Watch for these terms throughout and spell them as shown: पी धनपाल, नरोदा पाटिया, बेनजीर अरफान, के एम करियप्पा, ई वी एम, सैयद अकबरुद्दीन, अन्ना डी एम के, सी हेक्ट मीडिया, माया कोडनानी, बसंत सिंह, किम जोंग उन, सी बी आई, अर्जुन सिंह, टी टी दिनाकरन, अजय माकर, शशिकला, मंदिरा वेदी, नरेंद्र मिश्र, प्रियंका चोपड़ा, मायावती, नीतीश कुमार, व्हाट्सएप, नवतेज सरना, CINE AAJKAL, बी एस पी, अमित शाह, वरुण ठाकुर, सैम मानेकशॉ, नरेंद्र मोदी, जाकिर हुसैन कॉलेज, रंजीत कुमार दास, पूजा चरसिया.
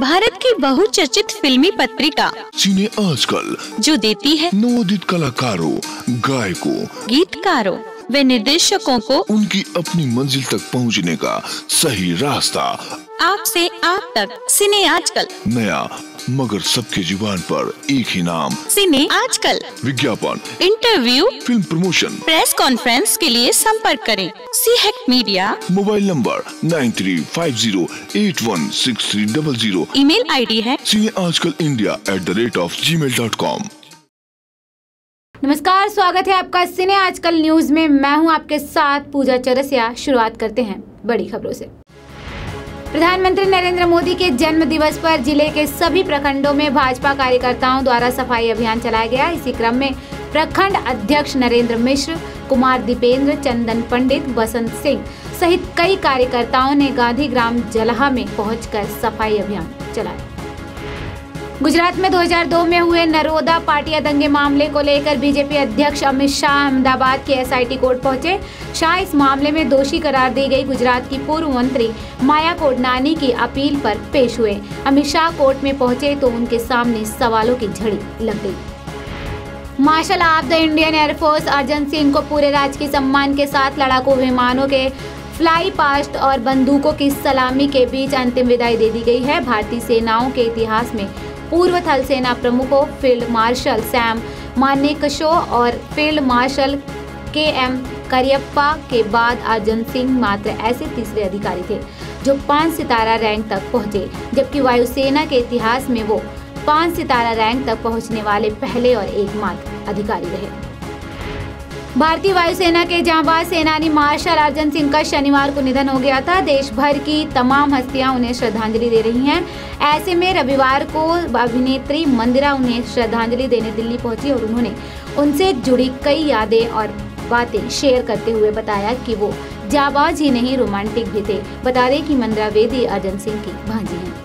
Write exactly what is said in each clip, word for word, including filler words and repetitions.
भारत की बहुचर्चित फिल्मी पत्रिका सीने आजकल, जो देती है नवोदित कलाकारों, गायकों, गीतकारों व निर्देशकों को उनकी अपनी मंजिल तक पहुंचने का सही रास्ता। आपसे आप तक सिने आजकल, नया मगर सबके जुबान पर एक ही नाम, सिने आजकल। विज्ञापन, interview, film promotion, press conference के लिए संपर्क करें सी हेक्ट मीडिया। Mobile number nine three five zero eight one six three double zero. Email ID है सिने Aajkal India at the rate of Gmail dot com. नमस्कार, स्वागत है आपका सिने आजकल न्यूज में। मैं हूँ आपके साथ पूजा चरसिया। शुरुआत करते हैं बड़ी खबरों से। प्रधानमंत्री नरेंद्र मोदी के जन्म दिवस पर जिले के सभी प्रखंडों में भाजपा कार्यकर्ताओं द्वारा सफाई अभियान चलाया गया। इसी क्रम में प्रखंड अध्यक्ष नरेंद्र मिश्र, कुमार दीपेंद्र, चंदन पंडित, बसंत सिंह सहित कई कार्यकर्ताओं ने गांधी ग्राम जलहा में पहुंचकर सफाई अभियान चलाया। गुजरात में दो हज़ार दो में हुए नरोदा पाटिया दंगे मामले को लेकर बीजेपी अध्यक्ष अमित शाह अहमदाबाद के एस आई टी कोर्ट पहुंचे। शाह इस मामले में दोषी करार दी गई गुजरात की पूर्व मंत्री माया कोडनानी की अपील पर पेश हुए। अमित शाह कोर्ट में पहुंचे तो उनके सामने सवालों की झड़ी लग गई। Marshal of the Indian air force अर्जुन सिंह को पूरे राजकीय सम्मान के साथ लड़ाकू विमानों के फ्लाई पास्ट और बंदूकों की सलामी के बीच अंतिम विदाई दे दी गई है। भारतीय सेनाओं के इतिहास में पूर्व थल सेना प्रमुखों फील्ड मार्शल सैम मानेकशॉ और field marshal के एम करियप्पा के बाद अर्जुन सिंह मात्र ऐसे तीसरे अधिकारी थे जो पाँच सितारा रैंक तक पहुंचे, जबकि वायुसेना के इतिहास में वो पाँच सितारा रैंक तक पहुंचने वाले पहले और एकमात्र अधिकारी रहे। भारतीय वायुसेना के जांबाज सेनानी मार्शल अर्जुन सिंह का शनिवार को निधन हो गया था। देश भर की तमाम हस्तियां उन्हें श्रद्धांजलि दे रही हैं। ऐसे में रविवार को अभिनेत्री मंदिरा उन्हें श्रद्धांजलि देने दिल्ली पहुंची और उन्होंने उनसे जुड़ी कई यादें और बातें शेयर करते हुए बताया कि वो जांबाज ही नहीं, रोमांटिक भी थे। बता दें कि मंदिरा वेदी अर्जुन सिंह की भांजी हैं।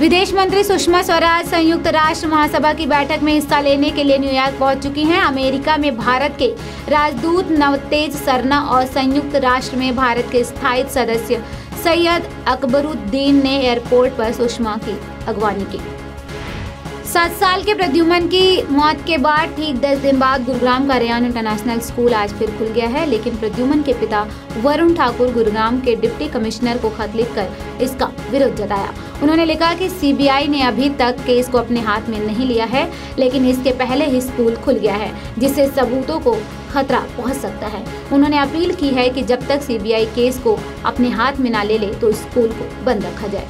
विदेश मंत्री सुषमा स्वराज संयुक्त राष्ट्र महासभा की बैठक में हिस्सा लेने के लिए न्यूयॉर्क पहुंच चुकी हैं। अमेरिका में भारत के राजदूत नवतेज सरना और संयुक्त राष्ट्र में भारत के स्थायी सदस्य सैयद अकबरुद्दीन ने एयरपोर्ट पर सुषमा की अगवानी की। सात साल के प्रद्युमन की मौत के बाद ठीक दस दिन बाद गुरुग्राम का रेयान इंटरनेशनल स्कूल आज फिर खुल गया है, लेकिन प्रद्युमन के पिता वरुण ठाकुर गुरुग्राम के डिप्टी कमिश्नर को खत लिखकर इसका विरोध जताया। उन्होंने लिखा कि सी बी आई ने अभी तक केस को अपने हाथ में नहीं लिया है, लेकिन इसके पहले ही स्कूल खुल गया है जिससे सबूतों को खतरा पहुंच सकता है। उन्होंने अपील की है कि जब तक सी बी आई केस को अपने हाथ में ना ले ले तो स्कूल को बंद रखा जाए।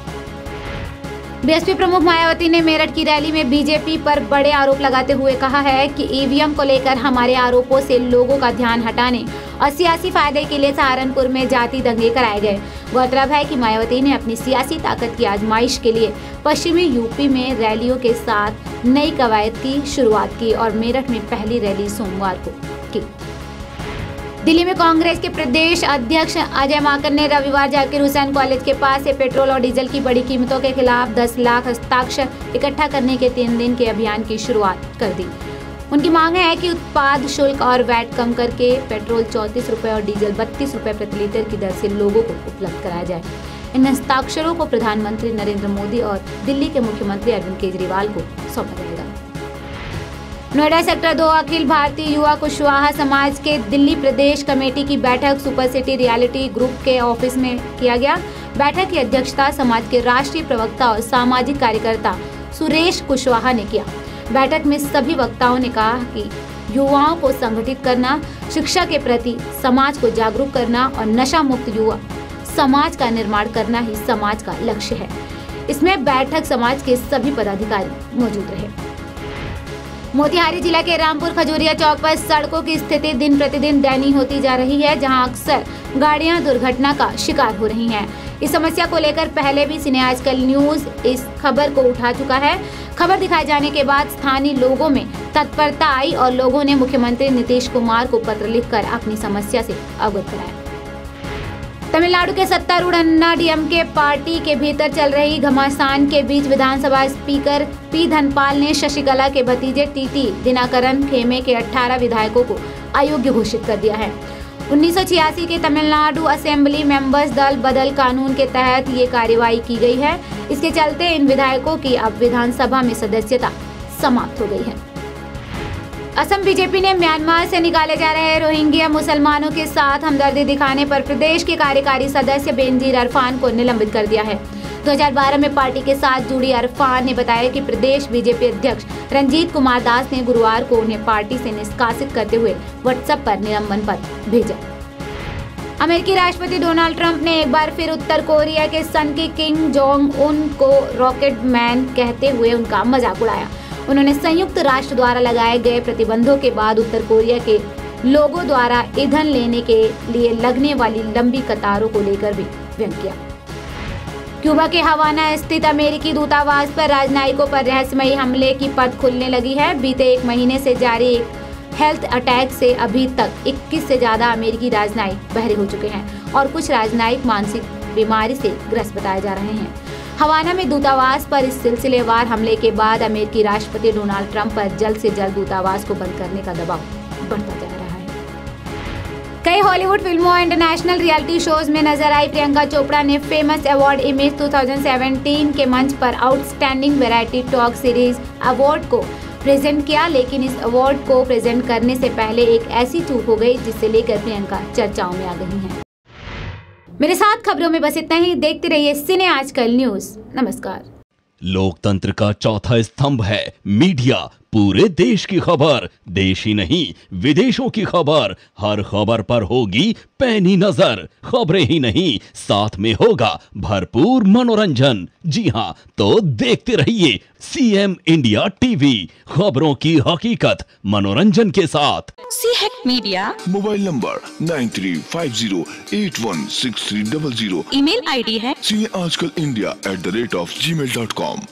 बी एस पी प्रमुख मायावती ने मेरठ की रैली में बी जे पी पर बड़े आरोप लगाते हुए कहा है कि ई वी एम को लेकर हमारे आरोपों से लोगों का ध्यान हटाने और सियासी फायदे के लिए सहारनपुर में जाति दंगे कराए गए। गौरतलब है कि मायावती ने अपनी सियासी ताकत की आजमाइश के लिए पश्चिमी यू पी में रैलियों के साथ नई कवायद की शुरुआत की और मेरठ में पहली रैली सोमवार को की। दिल्ली में कांग्रेस के प्रदेश अध्यक्ष अजय माकर ने रविवार जाकिर हुसैन कॉलेज के पास से पेट्रोल और डीजल की बड़ी कीमतों के खिलाफ दस लाख हस्ताक्षर इकट्ठा करने के तीन दिन के अभियान की शुरुआत कर दी। उनकी मांग है कि उत्पाद शुल्क और वैट कम करके पेट्रोल चौंतीस रुपये और डीजल बत्तीस रुपये प्रति लीटर की दर से लोगों को उपलब्ध कराया जाए। इन हस्ताक्षरों को प्रधानमंत्री नरेंद्र मोदी और दिल्ली के मुख्यमंत्री अरविंद केजरीवाल को सौंपा जाएगा। नोएडा सेक्टर दो अखिल भारतीय युवा कुशवाहा समाज के दिल्ली प्रदेश कमेटी की बैठक सुपर सिटी रियलिटी ग्रुप के ऑफिस में किया गया। बैठक की अध्यक्षता समाज के राष्ट्रीय प्रवक्ता और सामाजिक कार्यकर्ता सुरेश कुशवाहा ने किया। बैठक में सभी वक्ताओं ने कहा कि युवाओं को संगठित करना, शिक्षा के प्रति समाज को जागरूक करना और नशा मुक्त युवा समाज का निर्माण करना ही समाज का लक्ष्य है। इसमें बैठक समाज के सभी पदाधिकारी मौजूद रहे। मोतिहारी जिला के रामपुर खजूरिया चौक पर सड़कों की स्थिति दिन प्रतिदिन दयनीय होती जा रही है, जहां अक्सर गाड़ियां दुर्घटना का शिकार हो रही हैं। इस समस्या को लेकर पहले भी सिने आजकल न्यूज इस खबर को उठा चुका है। खबर दिखाए जाने के बाद स्थानीय लोगों में तत्परता आई और लोगों ने मुख्यमंत्री नीतीश कुमार को पत्र लिखकर अपनी समस्या से अवगत कराया। तमिलनाडु के सत्तारूढ़ अन्ना डी एम के party के भीतर चल रही घमासान के बीच विधानसभा स्पीकर पी धनपाल ने शशिकला के भतीजे टी टी दिनाकरन खेमे के अठारह विधायकों को अयोग्य घोषित कर दिया है। उन्नीस सौ छियासी के तमिलनाडु असेंबली मेंबर्स दल बदल कानून के तहत ये कार्रवाई की गई है। इसके चलते इन विधायकों की अब विधानसभा में सदस्यता समाप्त हो गई है। असम बीजेपी ने म्यांमार से निकाले जा रहे रोहिंग्या मुसलमानों के साथ हमदर्दी दिखाने पर प्रदेश के कार्यकारी सदस्य बेनजीर अरफान को निलंबित कर दिया है। दो हज़ार बारह में पार्टी के साथ जुड़ी अरफान ने बताया कि प्रदेश बीजेपी अध्यक्ष रंजीत कुमार दास ने गुरुवार को उन्हें पार्टी से निष्कासित करते हुए व्हाट्सएप पर निलंबन पत्र भेजा। अमेरिकी राष्ट्रपति डोनाल्ड ट्रंप ने एक बार फिर उत्तर कोरिया के सन के किम जोंग उन को रॉकेट मैन कहते हुए उनका मजाक उड़ाया। उन्होंने संयुक्त राष्ट्र द्वारा लगाए गए प्रतिबंधों के बाद उत्तर कोरिया के लोगों द्वारा ईंधन लेने के लिए लगने वाली लंबी कतारों को लेकर भी व्यंग किया। क्यूबा के हवाना स्थित अमेरिकी दूतावास पर राजनयिकों पर रहस्यमयी हमले की पद खुलने लगी है। बीते एक महीने से जारी एक हेल्थ अटैक से अभी तक इक्कीस से ज्यादा अमेरिकी राजनयिक बहरे हो चुके हैं और कुछ राजनयिक मानसिक बीमारी से ग्रस्त बताए जा रहे हैं। हवाना में दूतावास पर इस सिलसिलेवार हमले के बाद अमेरिकी राष्ट्रपति डोनाल्ड ट्रंप पर जल्द से जल्द दूतावास को बंद करने का दबाव बढ़ता जा रहा है। कई हॉलीवुड फिल्मों और इंटरनेशनल रियलिटी शोज में नजर आई प्रियंका चोपड़ा ने फेमस अवार्ड इमेज दो हज़ार सत्रह के मंच पर outstanding variety talk series award को प्रेजेंट किया, लेकिन इस अवार्ड को प्रेजेंट करने से पहले एक ऐसी चूक हो गई जिससे लेकर प्रियंका चर्चाओं में आ गई हैं। मेरे साथ खबरों में बस इतना ही। देखते रहिए सिने आजकल न्यूज। नमस्कार। लोकतंत्र का चौथा स्तंभ है मीडिया। पूरे देश की खबर, देश ही नहीं विदेशों की खबर, हर खबर पर होगी पैनी नजर। खबरें ही नहीं साथ में होगा भरपूर मनोरंजन। जी हाँ, तो देखते रहिए सीएम इंडिया टीवी, खबरों की हकीकत मनोरंजन के साथ। सी हेक media mobile number nine three five zero eight one six three double zero. Email ID है सी आजकल India at the rate of Gmail dot com.